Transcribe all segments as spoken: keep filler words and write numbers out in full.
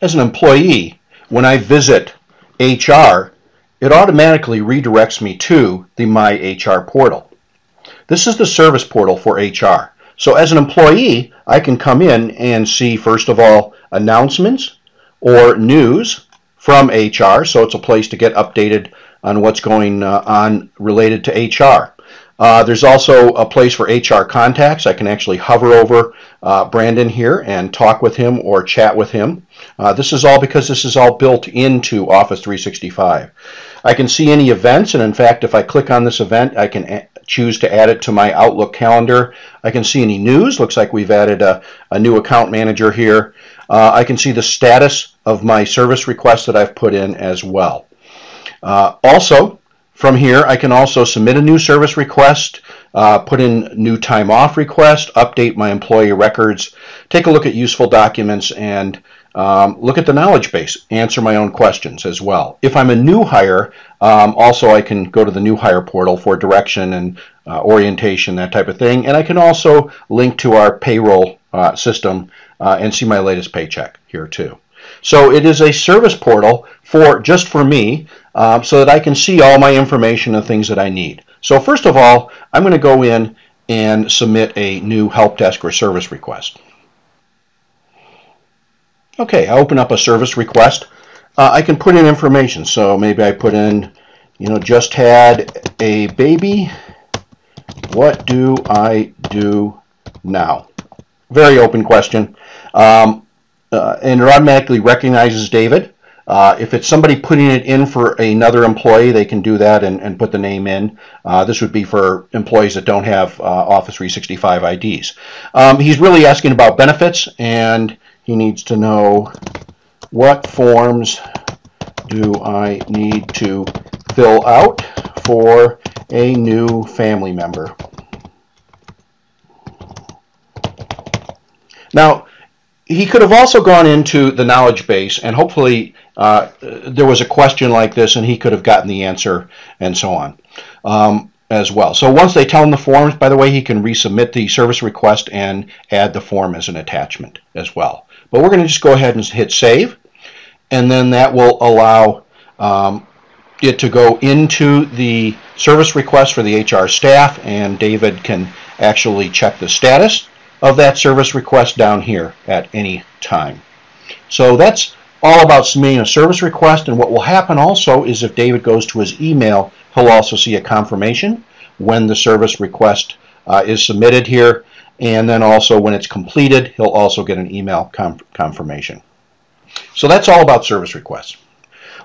As an employee, when I visit H R, it automatically redirects me to the My H R portal. This is the service portal for H R. So as an employee, I can come in and see, first of all, announcements or news from H R. So it's a place to get updated on what's going on related to H R. Uh, there's also a place for H R contacts. I can actually hover over uh, Brandon here and talk with him or chat with him. Uh, this is all because this is all built into Office three sixty-five. I can see any events, and in fact, if I click on this event, I can choose to add it to my Outlook calendar. I can see any news. Looks like we've added a, a new account manager here. Uh, I can see the status of my service requests that I've put in as well. Uh, also, from here, I can also submit a new service request, uh, put in new time off request, update my employee records, take a look at useful documents, and um, look at the knowledge base, answer my own questions as well. If I'm a new hire, um, also I can go to the new hire portal for direction and uh, orientation, that type of thing. And I can also link to our payroll uh, system uh, and see my latest paycheck here too. So it is a service portal for just for me, um, so that I can see all my information and things that I need. So first of all, I'm going to go in and submit a new help desk or service request. Okay, I open up a service request. Uh, I can put in information. So maybe I put in, you know, just had a baby. What do I do now? Very open question. Um, Uh, and it automatically recognizes David. Uh, if it's somebody putting it in for another employee, they can do that and, and put the name in. Uh, this would be for employees that don't have uh, Office three sixty-five I Ds. Um, he's really asking about benefits, and he needs to know what forms do I need to fill out for a new family member. Now, he could have also gone into the knowledge base, and hopefully uh, there was a question like this and he could have gotten the answer and so on um, as well. So once they tell him the forms, by the way, he can resubmit the service request and add the form as an attachment as well. But we're going to just go ahead and hit save, and then that will allow um, it to go into the service request for the H R staff, and David can actually check the status of that service request down here at any time. So that's all about submitting a service request, and what will happen also is if David goes to his email, he'll also see a confirmation when the service request uh, is submitted here, and then also when it's completed, he'll also get an email confirmation. So that's all about service requests.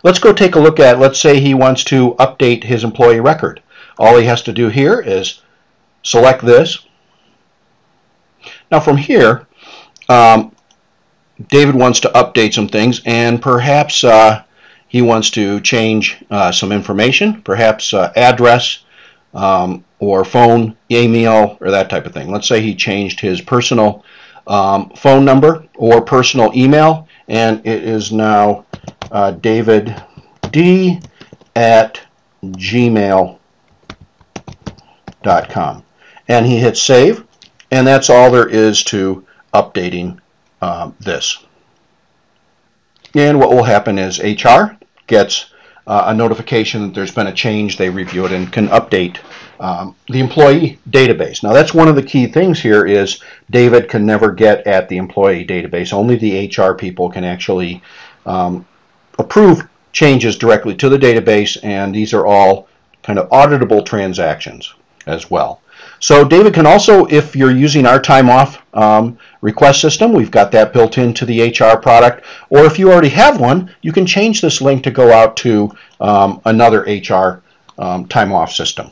Let's go take a look at, let's say he wants to update his employee record. All he has to do here is select this. Now from here, um, David wants to update some things, and perhaps uh, he wants to change uh, some information, perhaps uh, address um, or phone, email, or that type of thing. Let's say he changed his personal um, phone number or personal email, and it is now uh, david d at gmail dot com. And he hits save. And that's all there is to updating um, this. And what will happen is H R gets uh, a notification that there's been a change. They review it and can update um, the employee database. Now that's one of the key things here is David can never get at the employee database. Only the H R people can actually um, approve changes directly to the database, and these are all kind of auditable transactions as well. So David can also, if you're using our time off um, request system, we've got that built into the H R product, or if you already have one, you can change this link to go out to um, another H R um, time off system.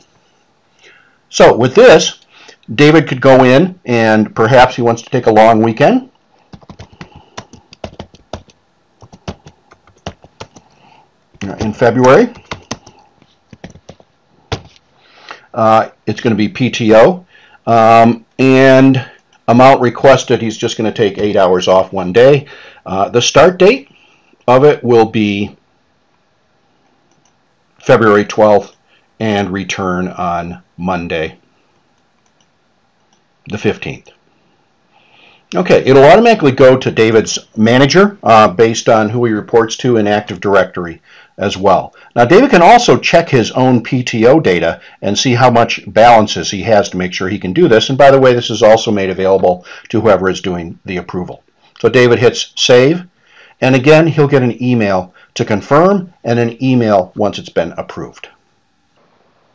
So with this, David could go in, and perhaps he wants to take a long weekend. In February. Uh, it's going to be P T O, um, and amount requested, he's just going to take eight hours off one day. Uh, the start date of it will be February twelfth and return on Monday the fifteenth. Okay, it'll automatically go to David's manager uh, based on who he reports to in Active Directory as well. Now, David can also check his own P T O data and see how much balances he has to make sure he can do this. And by the way, this is also made available to whoever is doing the approval. So David hits save, and again, he'll get an email to confirm and an email once it's been approved.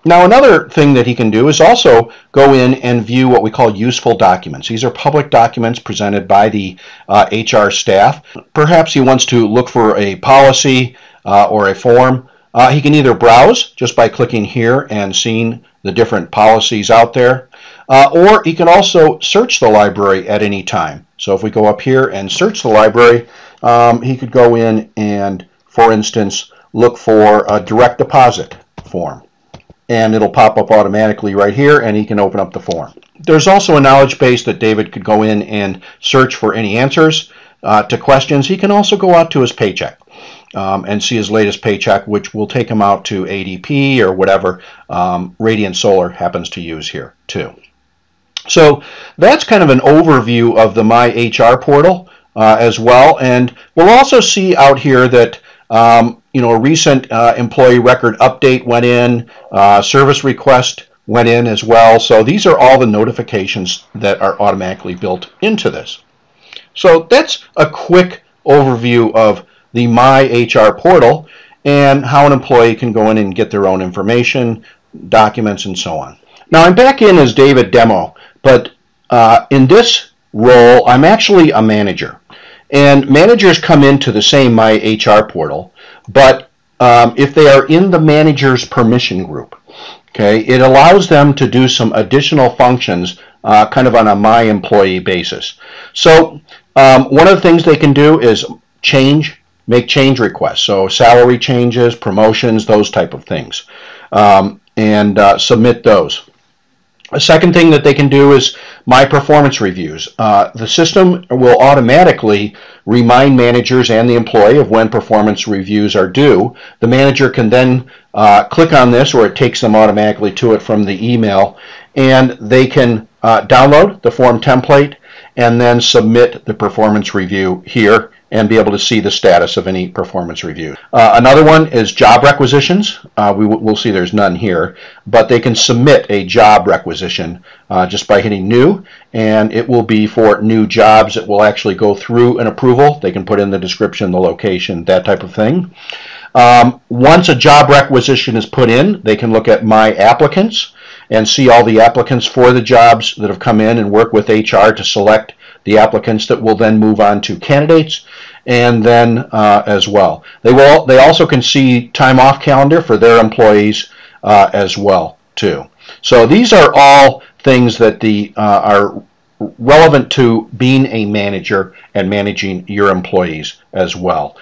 Now, another thing that he can do is also go in and view what we call useful documents. These are public documents presented by the uh, H R staff. Perhaps he wants to look for a policy uh, or a form. Uh, he can either browse just by clicking here and seeing the different policies out there, uh, or he can also search the library at any time. So if we go up here and search the library, um, he could go in and, for instance, look for a direct deposit form. And it'll pop up automatically right here, and he can open up the form. There's also a knowledge base that David could go in and search for any answers uh, to questions. He can also go out to his paycheck um, and see his latest paycheck, which will take him out to A D P or whatever um, Radiant Solar happens to use here too. So that's kind of an overview of the My H R portal uh, as well. And we'll also see out here that Um, you know, a recent uh, employee record update went in, uh, service request went in as well. So these are all the notifications that are automatically built into this. So that's a quick overview of the My H R portal and how an employee can go in and get their own information, documents, and so on. Now, I'm back in as David Demo, but uh, in this role, I'm actually a manager. And managers come into the same My H R portal, but um, if they are in the manager's permission group, okay, it allows them to do some additional functions uh, kind of on a My Employee basis. So um, one of the things they can do is change, make change requests, so salary changes, promotions, those type of things, um, and uh, submit those. A second thing that they can do is My Performance Reviews. Uh, the system will automatically remind managers and the employee of when performance reviews are due. The manager can then uh, click on this, or it takes them automatically to it from the email, and they can uh, download the form template and then submit the performance review here and be able to see the status of any performance review. Uh, another one is job requisitions. Uh, we will see there's none here, but they can submit a job requisition uh, just by hitting new, and it will be for new jobs. It will actually go through an approval. They can put in the description, the location, that type of thing. Um, once a job requisition is put in, they can look at My Applicants and see all the applicants for the jobs that have come in and work with H R to select the applicants that will then move on to candidates, and then uh, as well. They will. They also can see time off calendar for their employees uh, as well too. So these are all things that the uh, are relevant to being a manager and managing your employees as well.